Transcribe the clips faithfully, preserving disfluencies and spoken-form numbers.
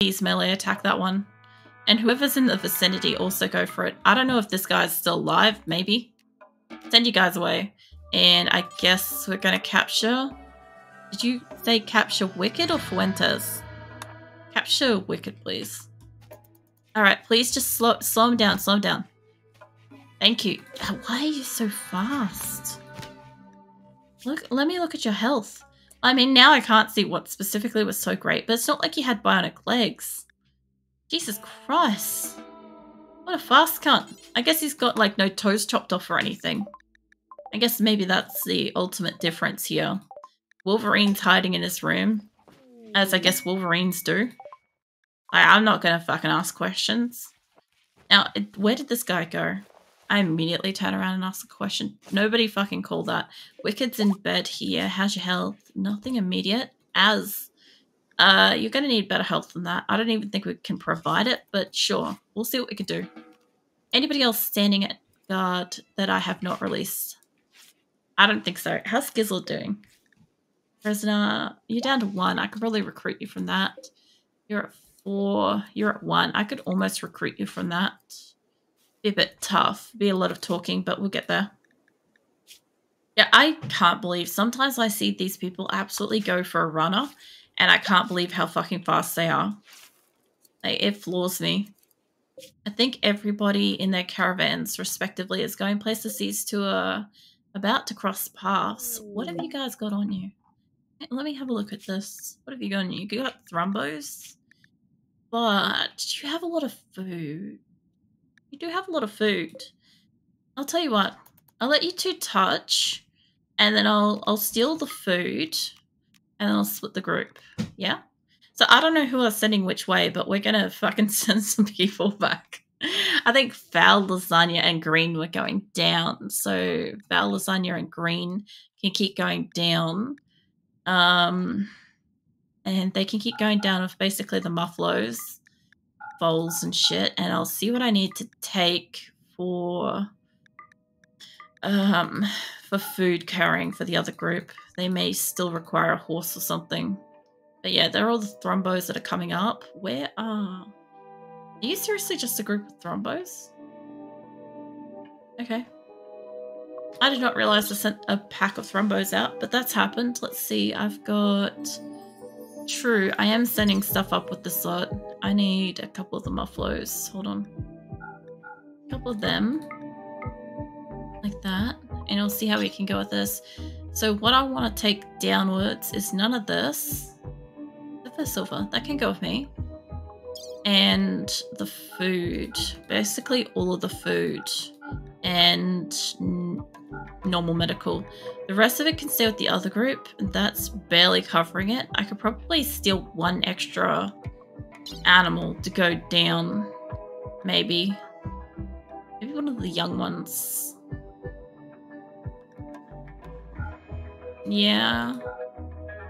Please melee attack that one. And whoever's in the vicinity also go for it. I don't know if this guy's still alive, maybe. Send you guys away. And I guess we're going to capture... Did you say capture Wicked or Fuentes? Capture Wicked, please. Alright, please just slow, slow him down, slow him down. Thank you. Why are you so fast? Look, let me look at your health. I mean, now I can't see what specifically was so great, but it's not like you had bionic legs. Jesus Christ. What a fast cunt. I guess he's got, like, no toes chopped off or anything. I guess maybe that's the ultimate difference here. Wolverine's hiding in his room, as I guess Wolverines do. I, I'm not gonna fucking ask questions. Now, it, where did this guy go? I immediately turn around and ask a question. Nobody fucking called that. Wicked's in bed here. How's your health? Nothing immediate. As, uh, you're gonna need better health than that. I don't even think we can provide it, but sure. We'll see what we can do. Anybody else standing at guard that I have not released? I don't think so. How's Skizzle doing? Prisoner, you're down to one. I could probably recruit you from that. You're at four. You're at one. I could almost recruit you from that. Be a bit tough. Be a lot of talking, but we'll get there. Yeah, I can't believe. Sometimes I see these people absolutely go for a runner, and I can't believe how fucking fast they are. Like, it floors me. I think everybody in their caravans, respectively, is going places these two are about to cross paths. What have you guys got on you? Let me have a look at this. What have you got on you? You got thrumbos, but you have a lot of food. You do have a lot of food. I'll tell you what. I'll let you two touch, and then I'll I'll steal the food, and then I'll split the group. Yeah. So I don't know who I'm sending which way, but we're gonna fucking send some people back. I think Foul Lasagna and Green were going down, so Foul Lasagna and Green can keep going down. Um, and they can keep going down with basically the mufflos, foals and shit, and I'll see what I need to take for, um, for food carrying for the other group. They may still require a horse or something. But yeah, they're all the thrumbos that are coming up. Where are... Are you seriously just a group of thrumbos? Okay. I did not realize I sent a pack of thrumbos out, but that's happened. Let's see. I've got... True, I am sending stuff up with this lot. I need a couple of the mufflos. Hold on. A couple of them. Like that. And we'll see how we can go with this. So what I want to take downwards is none of this. Except for silver. That can go with me. And the food. Basically all of the food. And... normal medical. The rest of it can stay with the other group. That's barely covering it. I could probably steal one extra animal to go down. Maybe. Maybe one of the young ones. Yeah.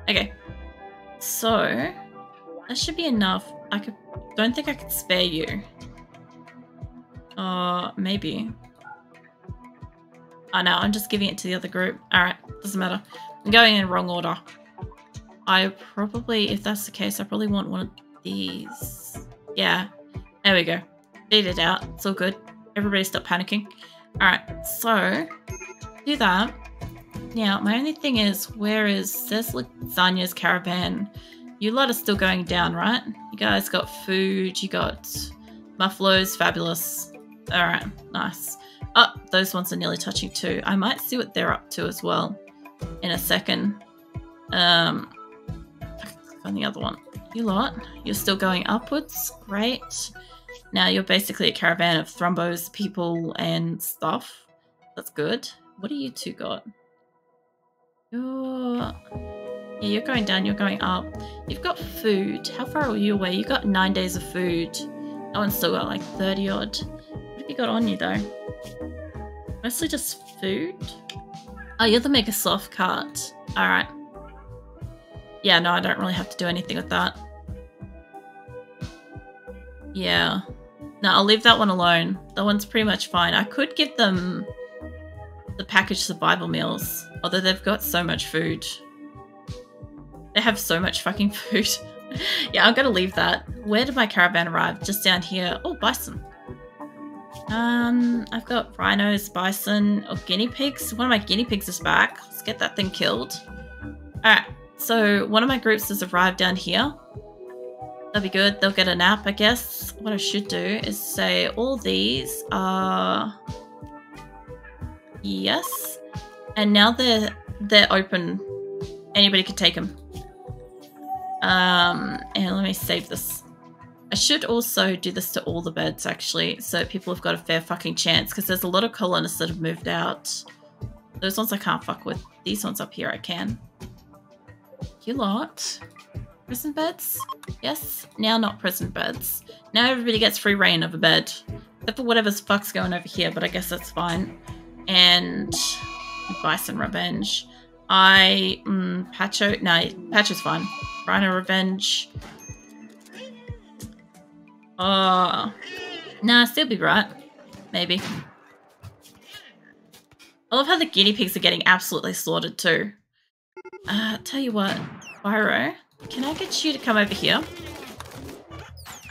Okay. So, that should be enough. I could, don't think I could spare you. Uh, maybe. I know, I'm just giving it to the other group. Alright, doesn't matter. I'm going in wrong order. I probably, if that's the case, I probably want one of these. Yeah, there we go. Beat it out. It's all good. Everybody stop panicking. Alright, so, do that. Now, my only thing is, where is Ceslazania's caravan? You lot are still going down, right? You guys got food, you got mufflos, fabulous. Alright, nice. Oh, those ones are nearly touching too. I might see what they're up to as well in a second. Um, I can click on the other one. You lot, you're still going upwards. Great. Now you're basically a caravan of thrumbos, people, and stuff. That's good. What do you two got? You're... Yeah, you're going down, you're going up. You've got food. How far are you away? You got nine days of food. That one's still got like thirty odd. What have you got on you though? Mostly just food? Oh, you're the megasloth cart. Alright. Yeah, no, I don't really have to do anything with that. Yeah. No, I'll leave that one alone. That one's pretty much fine. I could give them the packaged survival meals. Although they've got so much food. They have so much fucking food. Yeah, I'm gonna leave that. Where did my caravan arrive? Just down here. Oh, bison. Um, I've got rhinos, bison, or guinea pigs. One of my guinea pigs is back. Let's get that thing killed. Alright, so one of my groups has arrived down here. That'll be good. They'll get a nap, I guess. What I should do is say all these are... yes. And now they're, they're open. Anybody could take them. Um, and let me save this. I should also do this to all the beds, actually, so people have got a fair fucking chance, because there's a lot of colonists that have moved out. Those ones I can't fuck with. These ones up here I can. You lot. Prison beds? Yes. Now not prison beds. Now everybody gets free reign of a bed. Except for whatever the fuck's going over here, but I guess that's fine. And... bison revenge. I... Mm, Pacho... No, Pacho's fine. Rhino revenge. Oh. Nah, still be right. Maybe. I love how the guinea pigs are getting absolutely slaughtered too. Uh, tell you what, Pyro, can I get you to come over here?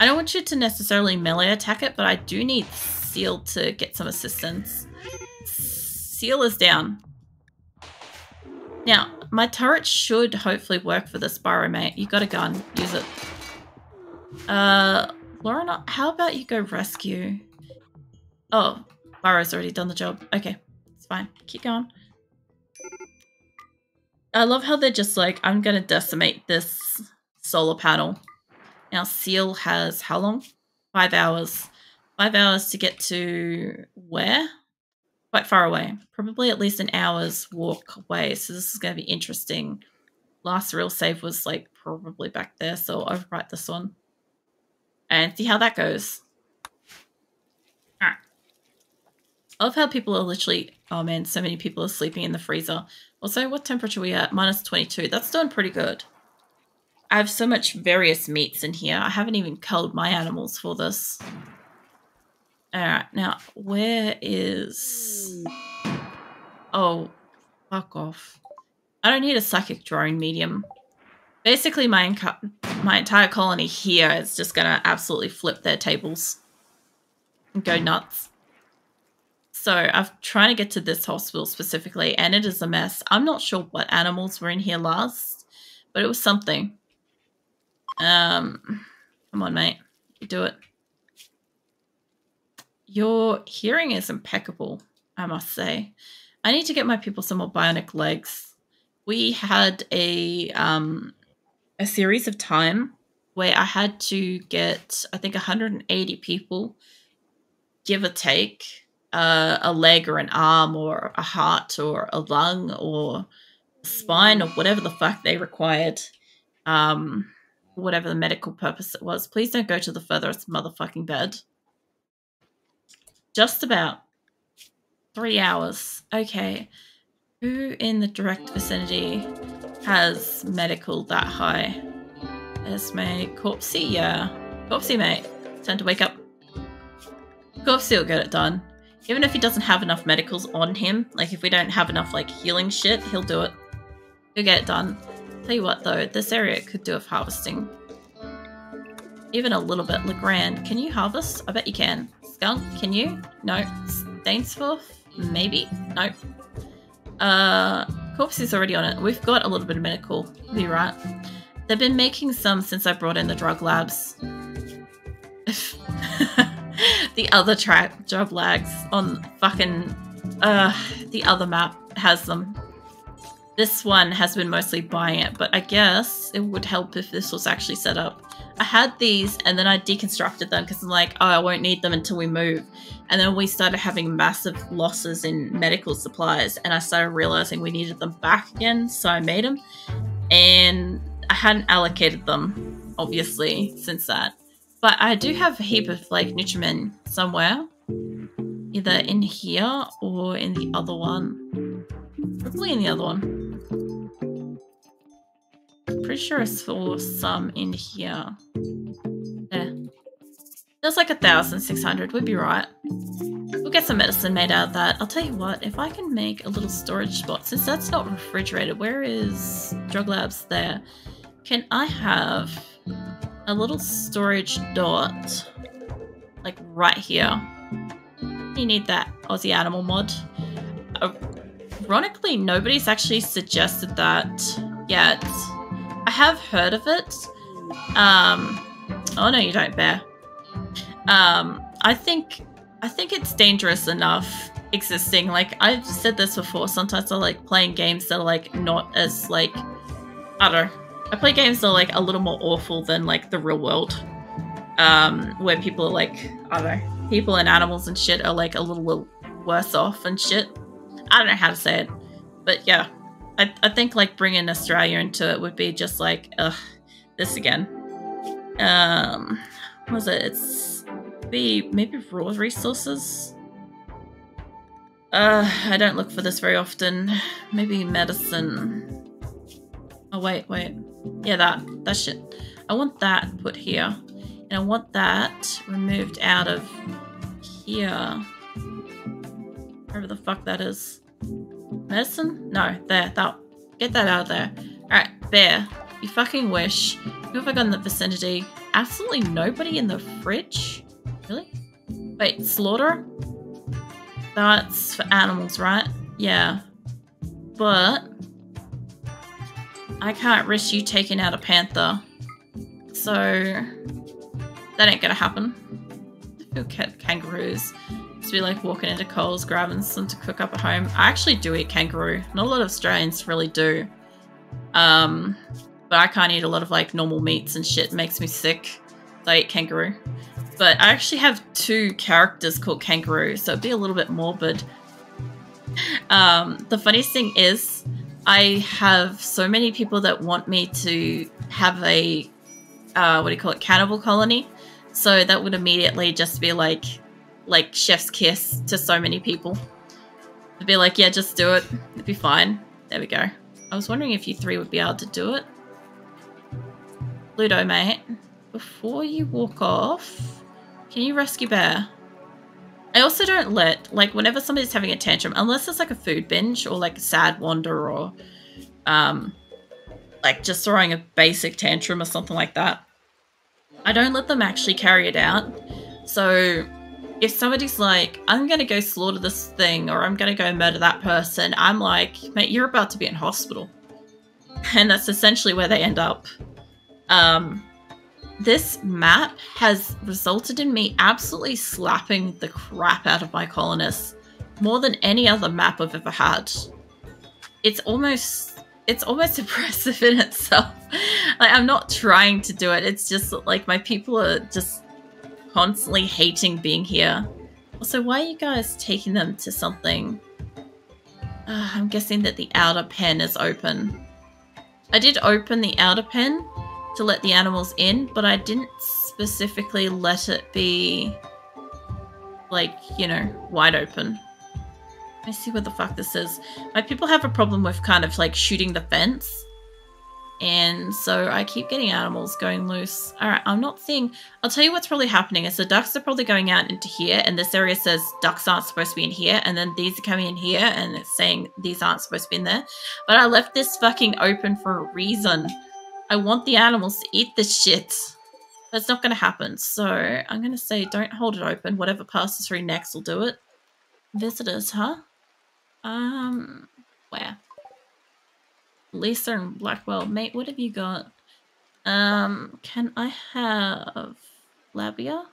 I don't want you to necessarily melee attack it, but I do need Seal to get some assistance. Seal is down. Now, my turret should hopefully work for this, Pyro, mate. You got a gun. Use it. Uh, Lauren, how about you go rescue? Oh, Pyro's already done the job. Okay, it's fine. Keep going. I love how they're just like, I'm going to decimate this solar panel. Now, Seal has how long? Five hours. Five hours to get to where? Quite far away. Probably at least an hour's walk away. So this is going to be interesting. Last real save was like probably back there. So I'll overwrite this one and see how that goes. All right. I love how people are literally, oh man, so many people are sleeping in the freezer. Also, what temperature are we at? minus twenty-two. That's doing pretty good. I have so much various meats in here. I haven't even culled my animals for this. Alright, now, where is... oh, fuck off. I don't need a psychic drawing medium. Basically, my, my entire colony here is just going to absolutely flip their tables and go nuts. So I'm trying to get to this hospital specifically, and it is a mess. I'm not sure what animals were in here last, but it was something. Um, come on, mate. You do it. Your hearing is impeccable, I must say. I need to get my people some more bionic legs. We had a, um, a series of time where I had to get, I think, one hundred eighty people, give or take, Uh, a leg or an arm or a heart or a lung or a spine or whatever the fuck they required, um, whatever the medical purpose it was. Please don't go to the furthest motherfucking bed. Just about three hours. Okay. Who in the direct vicinity has medical that high? There's my Corpsey, yeah. Corpsey, mate. Time to wake up. Corpsey will get it done. Even if he doesn't have enough medicals on him, like if we don't have enough like healing shit, he'll do it. He'll get it done. Tell you what though, this area could do with harvesting. Even a little bit. Legrand, can you harvest? I bet you can. Skunk, can you? No. Stainsforth? Maybe? Nope. Uh, Corpse is already on it. We've got a little bit of medical. We'll be right. They've been making some since I brought in the drug labs. The other track job lags on fucking uh the other map has them. This one has been mostly buying it, but I guess it would help if this was actually set up. I had these and then I deconstructed them because I'm like, oh, I won't need them until we move. And then we started having massive losses in medical supplies and I started realizing we needed them back again, so I made them. And I hadn't allocated them, obviously, since that. But I do have a heap of like nutrimen somewhere, either in here or in the other one. Probably in the other one. Pretty sure I saw some in here. There. There's like a thousand six hundred. We'd be right. We'll get some medicine made out of that. I'll tell you what. If I can make a little storage spot, since that's not refrigerated, where is drug labs there? Can I have? a little storage dot, like right here. You need that Aussie animal mod. Ironically, nobody's actually suggested that yet. I have heard of it. Um, oh no, you don't, Bear. Um, I think I think it's dangerous enough existing. Like I've said this before. Sometimes I like playing games that are like not as like I don't know. I play games that are like a little more awful than like the real world, um, where people are like I don't know. People and animals and shit are like a little, little worse off and shit. I don't know how to say it, but yeah, I, I think like bringing Australia into it would be just like, ugh, this again. Um, what was it? It's the maybe raw resources. Uh, I don't look for this very often. Maybe medicine. Oh wait, wait. Yeah, that that shit. I want that put here, and I want that removed out of here. Wherever the fuck that is. Medicine? No, there, that. Get that out of there. Alright, Bear. You fucking wish. Who have I got in the vicinity? Absolutely nobody in the fridge? Really? Wait, slaughter? That's for animals, right? Yeah. But I can't risk you taking out a panther. So that ain't gonna happen. Who can kangaroos? To be like walking into Coles, grabbing some to cook up at home. I actually do eat kangaroo. Not a lot of Australians really do. Um, but I can't eat a lot of like normal meats and shit. It makes me sick. So I eat kangaroo. But I actually have two characters called kangaroo, so it'd be a little bit morbid. Um, the funniest thing is I have so many people that want me to have a, uh, what do you call it, cannibal colony. So that would immediately just be like, like chef's kiss to so many people. I'd be like, yeah, just do it. It'd be fine. There we go. I was wondering if you three would be able to do it. Ludo, mate, before you walk off, can you rescue Bear? I also don't let, like, whenever somebody's having a tantrum, unless it's like a food binge or like a sad wander or um, like just throwing a basic tantrum or something like that, I don't let them actually carry it out. So if somebody's like, I'm going to go slaughter this thing or I'm going to go murder that person, I'm like, mate, you're about to be in hospital. And that's essentially where they end up. Um, this map has resulted in me absolutely slapping the crap out of my colonists more than any other map I've ever had. It's almost, it's almost oppressive in itself. Like, I'm not trying to do it. It's just like my people are just constantly hating being here. Also, why are you guys taking them to something? Uh, I'm guessing that the outer pen is open. I did open the outer pen to let the animals in, but I didn't specifically let it be, like, you know, wide open. Let me see what the fuck this is. My people have a problem with kind of like shooting the fence. And so I keep getting animals going loose. All right, I'm not seeing... I'll tell you what's probably happening is the ducks are probably going out into here, and this area says ducks aren't supposed to be in here, and then these are coming in here, and it's saying these aren't supposed to be in there. But I left this fucking open for a reason. I want the animals to eat this shit. That's not going to happen. So I'm going to say don't hold it open. Whatever passes through next will do it. Visitors, huh? Um, where? Lisa and Blackwell, mate, what have you got? Um, can I have Labia?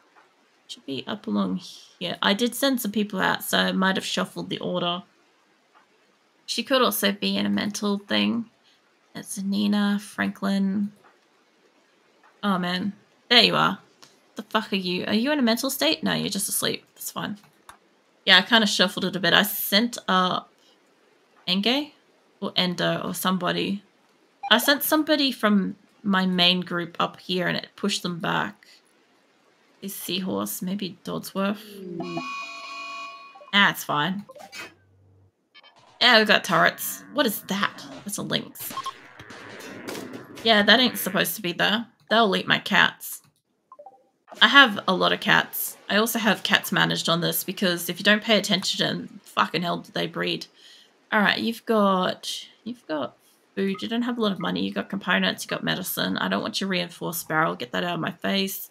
Should be up along here. I did send some people out, so I might have shuffled the order. She could also be in a mental thing. That's Nina, Franklin. Oh man, there you are. What the fuck are you? Are you in a mental state? No, you're just asleep. That's fine. Yeah, I kind of shuffled it a bit. I sent up Enge? Or Endo, or somebody. I sent somebody from my main group up here and it pushed them back. This Seahorse, maybe Dodsworth. Ah, it's fine. Yeah, we got turrets. What is that? That's a lynx. Yeah, that ain't supposed to be there. They'll eat my cats. I have a lot of cats. I also have cats managed on this because if you don't pay attention, fucking hell do they breed. All right, you've got, you've got food. You don't have a lot of money. You got components, you got medicine. I don't want your reinforced barrel. Get that out of my face.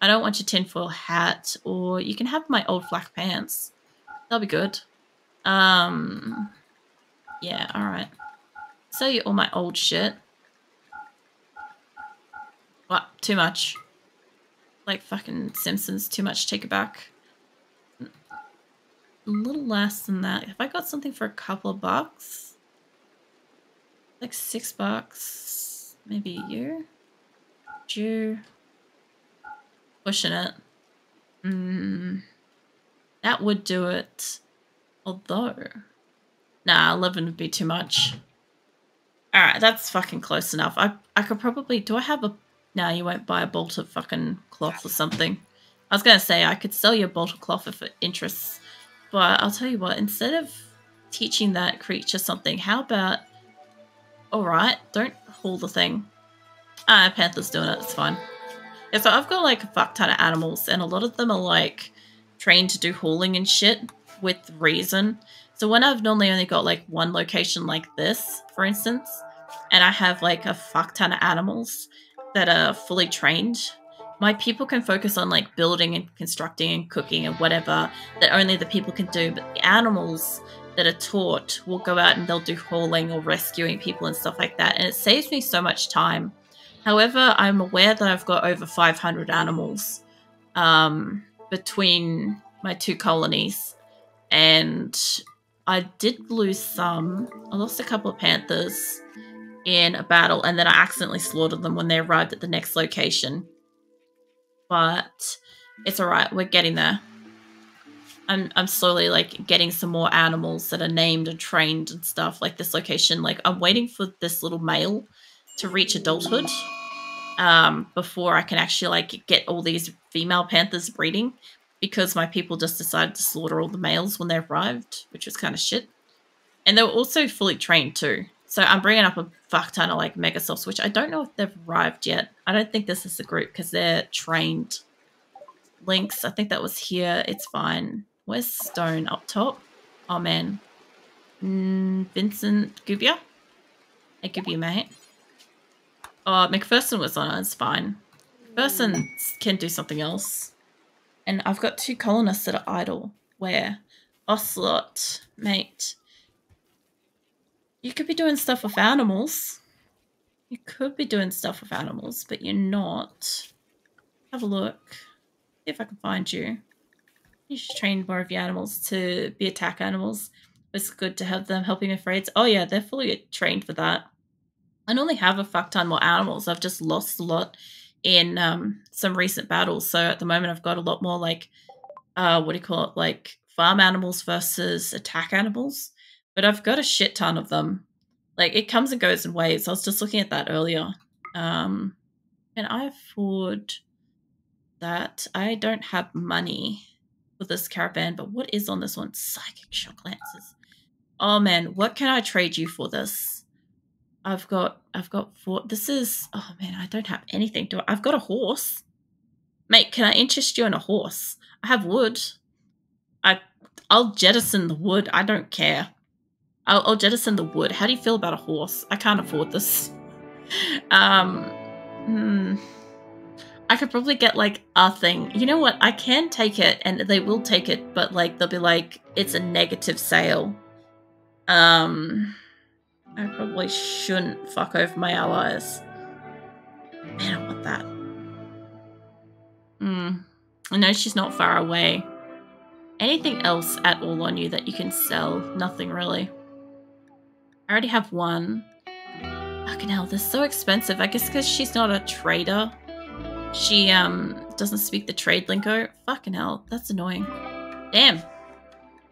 I don't want your tinfoil hat, or you can have my old flak pants. They'll be good. Um, yeah, alright. Sell you all my old shit. What? Too much. Like fucking Simpsons, too much, take it back. A little less than that. Have I got something for a couple of bucks? Like six bucks, maybe a year? Jew. Pushing it. Mm, that would do it. Although, nah, eleven would be too much. Alright, that's fucking close enough. I I could probably, do I have a, nah, you won't buy a bolt of fucking cloth or something. I was going to say, I could sell you a bolt of cloth if it interests. But I'll tell you what, instead of teaching that creature something, how about, alright, don't haul the thing. Ah, Panther's doing it, it's fine. Yeah, so I've got like a fuck ton of animals, and a lot of them are like trained to do hauling and shit with reason. So when I've normally only got like one location like this, for instance, and I have like a fuck ton of animals that are fully trained, my people can focus on like building and constructing and cooking and whatever that only the people can do, but the animals that are taught will go out and they'll do hauling or rescuing people and stuff like that, and it saves me so much time. However, I'm aware that I've got over five hundred animals um, between my two colonies, and I did lose some. I lost a couple of panthers in a battle, and then I accidentally slaughtered them when they arrived at the next location. But it's alright, we're getting there. I'm, I'm slowly like getting some more animals that are named and trained and stuff, like this location. Like I'm waiting for this little male to reach adulthood um, before I can actually like get all these female panthers breeding, because my people just decided to slaughter all the males when they arrived, which was kind of shit. And they were also fully trained too. So I'm bringing up a fuck ton of like megasloths, which I don't know if they've arrived yet. I don't think this is the group because they're trained. Lynx, I think that was here. It's fine. Where's Stone up top? Oh man. Mm, Vincent Gubia? Hey Gubia, mate. Oh, McPherson was on it, it's fine. McPherson can do something else. And I've got two colonists that are idle. Where? Ocelot, mate. You could be doing stuff with animals. You could be doing stuff with animals, but you're not. Have a look. See if I can find you. You should train more of your animals to be attack animals. It's good to have them helping with raids. Oh yeah, they're fully trained for that. I normally have a fuck ton more animals. I've just lost a lot in um, some recent battles. So at the moment I've got a lot more like, uh, what do you call it? Like farm animals versus attack animals. But I've got a shit ton of them. Like it comes and goes in waves. I was just looking at that earlier. Um, can I afford that? I don't have money for this caravan, but what is on this one? Psychic shock lances. Oh man, what can I trade you for this? I've got, I've got four, this is, oh man, I don't have anything, do I? I've got a horse. Mate, can I interest you in a horse? I have wood. I, I'll jettison the wood, I don't care. I'll, I'll jettison the wood. How do you feel about a horse? I can't afford this. Um, hmm. I could probably get like a thing. You know what, I can take it and they will take it, but like, they'll be like, it's a negative sale. Um... I probably shouldn't fuck over my allies. Man, I want that. Mm. I know she's not far away. Anything else at all on you that you can sell? Nothing really. I already have one. Fucking hell, this is so expensive. I guess because she's not a trader. She um doesn't speak the trade lingo. Fucking hell, that's annoying. Damn.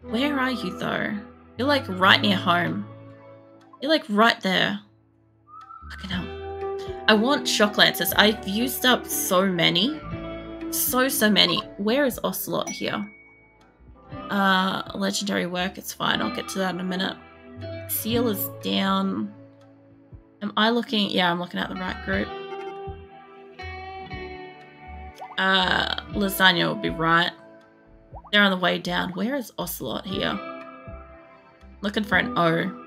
Where are you though? You're like right near home. You're like right there. Fucking hell. I want shock lances. I've used up so many. So, so many. Where is Ocelot here? Uh, legendary work. It's fine. I'll get to that in a minute. Seal is down. Am I looking? Yeah, I'm looking at the right group. Uh, Lasagna will be right. They're on the way down. Where is Ocelot here? Looking for an O.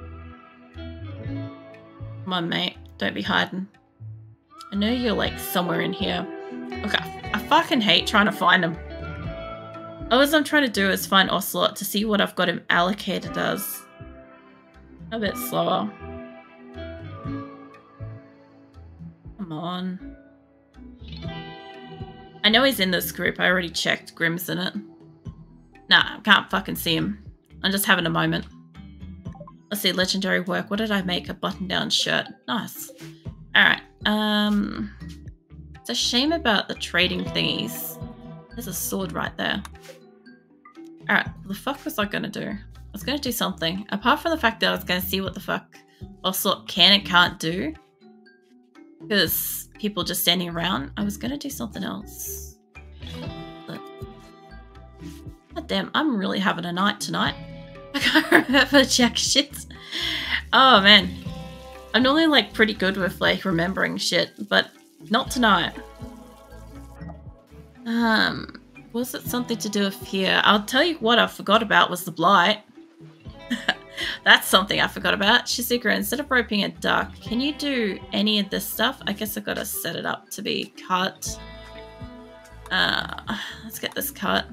Come on, mate. Don't be hiding. I know you're, like, somewhere in here. Look, I, I fucking hate trying to find him. All I'm trying to do is find Ocelot to see what I've got him allocated as. A bit slower. Come on. I know he's in this group. I already checked. Grimm's in it. Nah, I can't fucking see him. I'm just having a moment. Let's see. Legendary work. What did I make? A button-down shirt. Nice. Alright. Um, it's a shame about the trading thingies. There's a sword right there. Alright. What the fuck was I going to do? I was going to do something. Apart from the fact that I was going to see what the fuck Ocelot can and can't do. Because people just standing around. I was going to do something else. But... God damn, I'm really having a night tonight. I can't remember jack shit. Oh, man. I'm normally, like, pretty good with, like, remembering shit, but not tonight. Um, was it something to do with here? I'll tell you what I forgot about was the blight. That's something I forgot about. Shizuka, instead of roping a duck, can you do any of this stuff? I guess I've got to set it up to be cut. Uh, let's get this cut.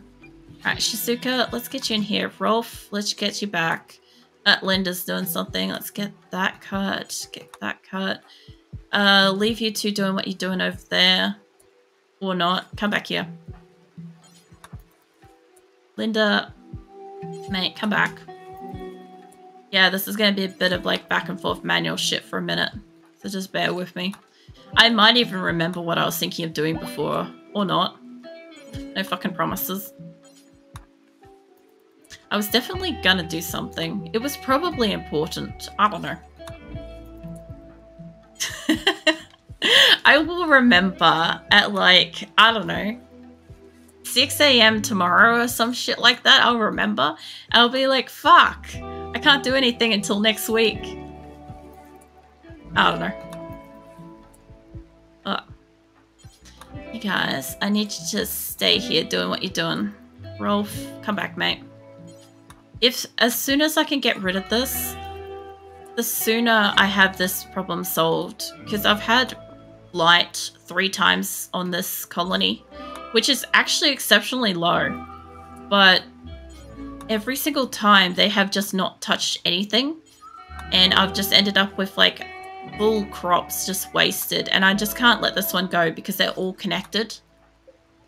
Alright, Shizuka, let's get you in here. Rolf, let's get you back. Uh, Linda's doing something. Let's get that cut. Get that cut. Uh, leave you two doing what you're doing over there. Or not. Come back here. Linda, mate, come back. Yeah, this is going to be a bit of, like, back and forth manual shit for a minute. So just bear with me. I might even remember what I was thinking of doing before. Or not. No fucking promises. I was definitely gonna do something. It was probably important. I don't know. I will remember at, like, I don't know, six A M tomorrow or some shit like that. I'll remember. I'll be like, fuck, I can't do anything until next week. I don't know. Oh. You guys, I need you to stay here doing what you're doing. Rolf, come back, mate. If, as soon as I can get rid of this, the sooner I have this problem solved. Because I've had blight three times on this colony, which is actually exceptionally low. But every single time they have just not touched anything. And I've just ended up with, like, full crops just wasted. And I just can't let this one go because they're all connected.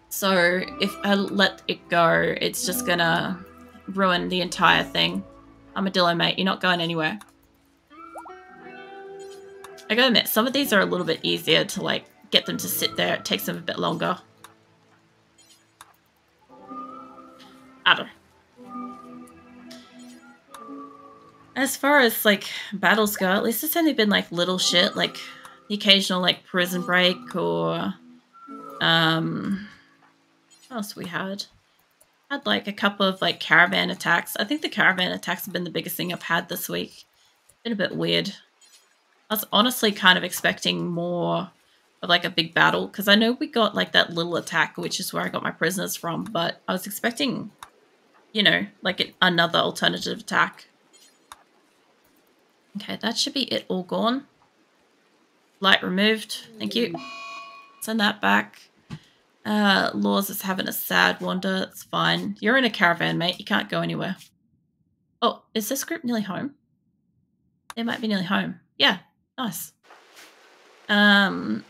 So if I let it go, it's just gonna... ruin the entire thing. Armadillo, mate, you're not going anywhere. I gotta admit, some of these are a little bit easier to, like, get them to sit there. It takes them a bit longer. I don't know. As far as, like, battles go, at least it's only been, like, little shit, like the occasional, like, prison break or um what else we had? Had, like, a couple of, like, caravan attacks. I think the caravan attacks have been the biggest thing I've had this week. Been a bit weird. I was honestly kind of expecting more of, like, a big battle, because I know we got, like, that little attack, which is where I got my prisoners from, but I was expecting, you know, like, an, another alternative attack. Okay, that should be it all gone. Light removed. Thank you. Send that back. Uh, Laws is having a sad wander. It's fine. You're in a caravan, mate. You can't go anywhere. Oh, is this group nearly home? They might be nearly home. Yeah, nice. Um,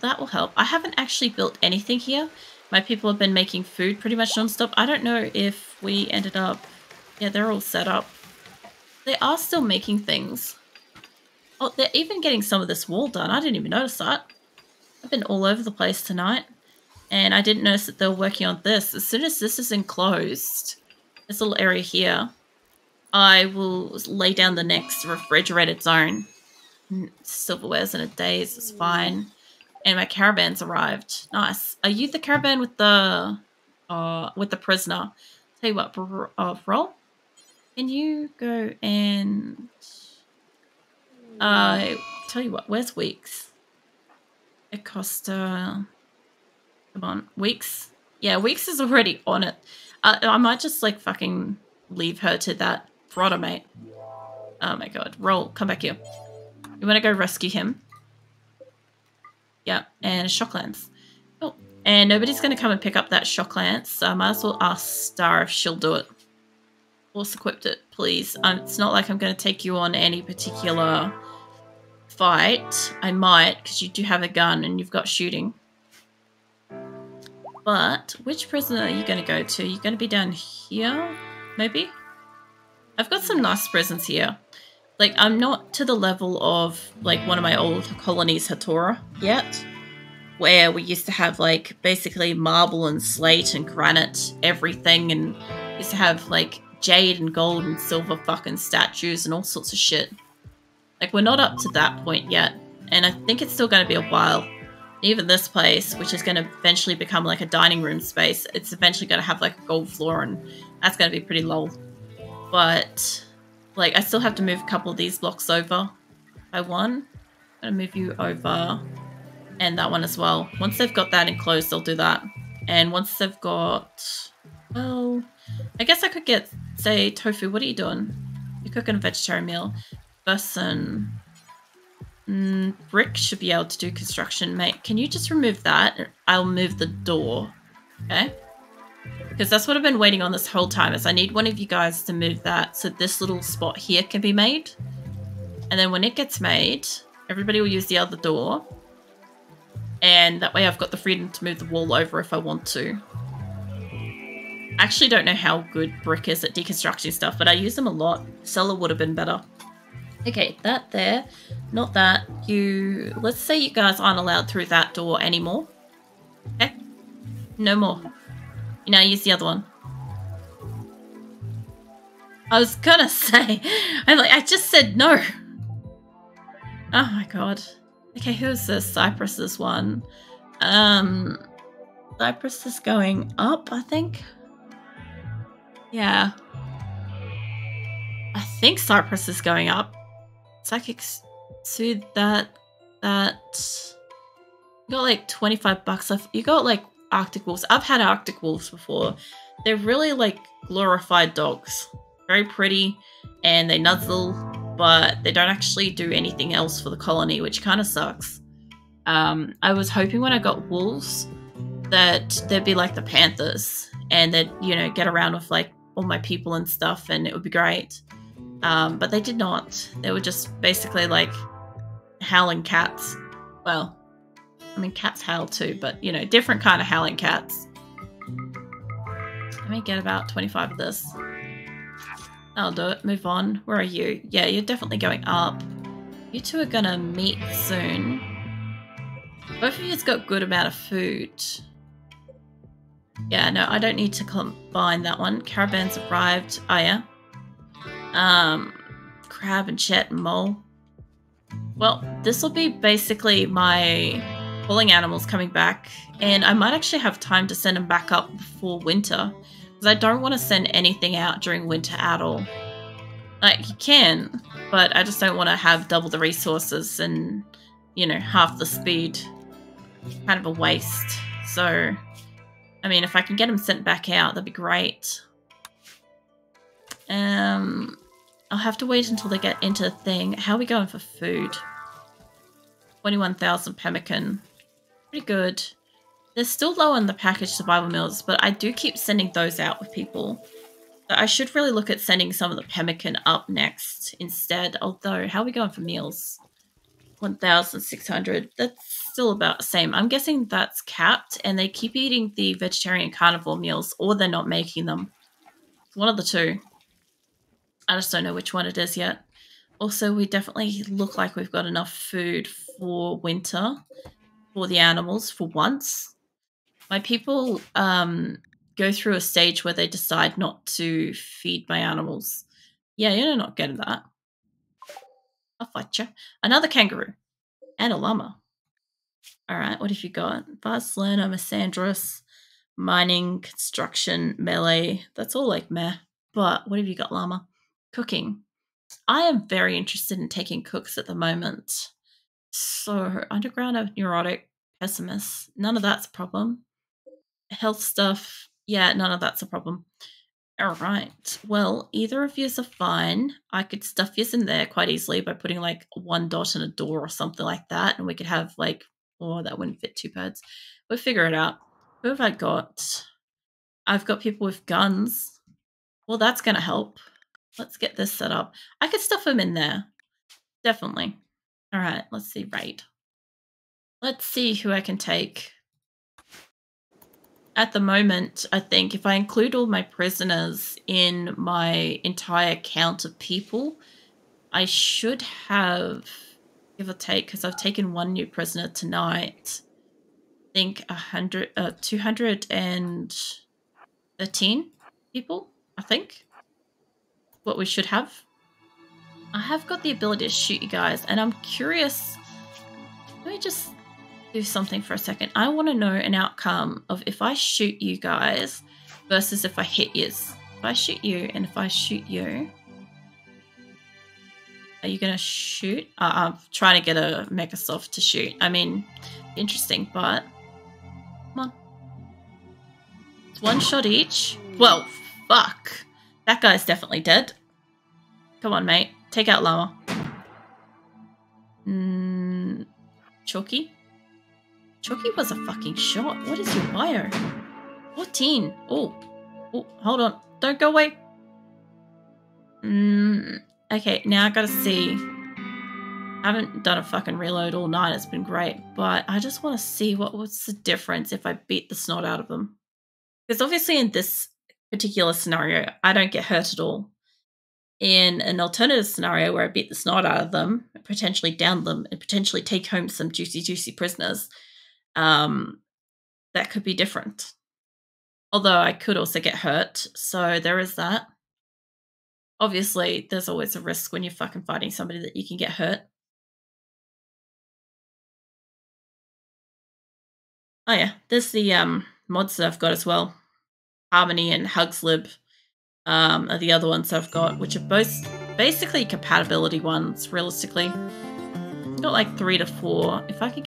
that will help. I haven't actually built anything here. My people have been making food pretty much non-stop. I don't know if we ended up... Yeah, they're all set up. They are still making things. Oh, they're even getting some of this wall done. I didn't even notice that. I've been all over the place tonight. And I didn't notice that they were working on this. As soon as this is enclosed, this little area here, I will lay down the next refrigerated zone. Silverware's in a daze, it's fine. And my caravan's arrived. Nice. Are you the caravan with the uh, with the prisoner? Tell you what, uh, roll. Can you go and... Uh, tell you what, where's Weeks? Acosta... Come on, Weeks. Yeah, Weeks is already on it. Uh, I might just, like, fucking leave her to that broader mate. Oh my god. Roll, come back here. You want to go rescue him. Yep, and a shock lance. Oh, and nobody's going to come and pick up that shock lance, so I might as well ask Star if she'll do it. Force equipped it, please. Um, it's not like I'm going to take you on any particular fight. I might, because you do have a gun and you've got shooting. But which prisoner are you going to go to? You're going to be down here, maybe? I've got some nice prisons here. Like, I'm not to the level of, like, one of my old colonies, Hatora, yet. Where we used to have, like, basically marble and slate and granite, everything. And used to have, like, jade and gold and silver fucking statues and all sorts of shit. Like, we're not up to that point yet. And I think it's still going to be a while. Even this place, which is going to eventually become like a dining room space, it's eventually going to have like a gold floor, and that's going to be pretty lol. But like, I still have to move a couple of these blocks over by one. I'm going to move you over, and that one as well. Once they've got that enclosed, they'll do that. And once they've got, well, I guess I could get, say, tofu. What are you doing? You're cooking a vegetarian meal. Person. Mm, brick should be able to do construction, mate. Can you just remove that? I'll move the door, okay? Because that's what I've been waiting on this whole time, is I need one of you guys to move that so this little spot here can be made. And then when it gets made, everybody will use the other door. And that way I've got the freedom to move the wall over if I want to. I actually don't know how good brick is at deconstructing stuff, but I use them a lot. Cellar would have been better. Okay, that there, not that. You, let's say you guys aren't allowed through that door anymore. Okay, no more. You now use the other one. I was gonna say, I'm like, I just said no. Oh my god. Okay, who is this? Cypress is one. Um, Cypress is going up, I think. Yeah. I think Cypress is going up. Psychic soothe that, that. You got like twenty-five bucks left. You got like Arctic wolves. I've had Arctic wolves before. They're really like glorified dogs. Very pretty, and they nuzzle, but they don't actually do anything else for the colony, which kind of sucks. Um, I was hoping when I got wolves that they'd be like the panthers, and they'd, you know, get around with like all my people and stuff, and it would be great. Um, but they did not. They were just basically like howling cats. Well, I mean, cats howl too, but you know, different kind of howling cats. Let me get about twenty-five of this. I'll do it. Move on. Where are you? Yeah, you're definitely going up. You two are gonna meet soon. Both of you's got good amount of food. Yeah, no, I don't need to combine that one. Caravans arrived. Oh yeah. Um, crab and chet and mole. Well, this will be basically my calling animals coming back, and I might actually have time to send them back up before winter, because I don't want to send anything out during winter at all. Like, you can, but I just don't want to have double the resources and, you know, half the speed. Kind of a waste. So, I mean, if I can get them sent back out, that'd be great. Um, I'll have to wait until they get into the thing. How are we going for food? twenty-one thousand pemmican. Pretty good. They're still low on the package survival meals, but I do keep sending those out with people. So I should really look at sending some of the pemmican up next instead. Although, how are we going for meals? one thousand six hundred. That's still about the same. I'm guessing that's capped, and they keep eating the vegetarian carnivore meals, or they're not making them. It's one of the two. I just don't know which one it is yet. Also, we definitely look like we've got enough food for winter, for the animals, for once. My people um, go through a stage where they decide not to feed my animals. Yeah, you're not getting that. I'll fight you. Another kangaroo. And a llama. Alright, what have you got? Barcelona, Misandrus, mining, construction, melee. That's all like meh. But what have you got, llama? Cooking. I am very interested in taking cooks at the moment. So, underground, neurotic, pessimist. None of that's a problem. Health stuff. Yeah, none of that's a problem. All right. Well, either of yous are fine. I could stuff yous in there quite easily by putting like one dot and a door or something like that. And we could have like, oh, that wouldn't fit two pads. We'll figure it out. Who have I got? I've got people with guns. Well, that's going to help. Let's get this set up. I could stuff them in there. Definitely. All right. Let's see. Raid. Let's see who I can take. At the moment, I think if I include all my prisoners in my entire count of people, I should have, give or take, because I've taken one new prisoner tonight, I think one hundred, uh, two hundred thirteen people, I think, what we should have. I have got the ability to shoot you guys, and I'm curious, let me just do something for a second. I want to know an outcome of if I shoot you guys versus if I hit yous. If I shoot you and if I shoot you, are you going to shoot? Uh, I'm trying to get a megasloth to shoot. I mean, interesting, but come on. It's one shot each. Well, fuck. That guy's definitely dead. Come on, mate. Take out Llama. Mm, Chalky? Chalky was a fucking shot. What is your bio? fourteen. Oh. Oh, hold on. Don't go away. Mm, okay, now I gotta see. I haven't done a fucking reload all night. It's been great. But I just want to see what was the difference if I beat the snot out of them. Because obviously in this particular scenario, I don't get hurt at all. In an alternative scenario where I beat the snot out of them, potentially down them, and potentially take home some juicy, juicy prisoners, um that could be different, although I could also get hurt, so there is that. Obviously there's always a risk when you're fucking fighting somebody that you can get hurt. Oh yeah, there's the um mods that I've got as well. Harmony and HugsLib um are the other ones I've got, which are both basically compatibility ones realistically. Got like three to four. If I could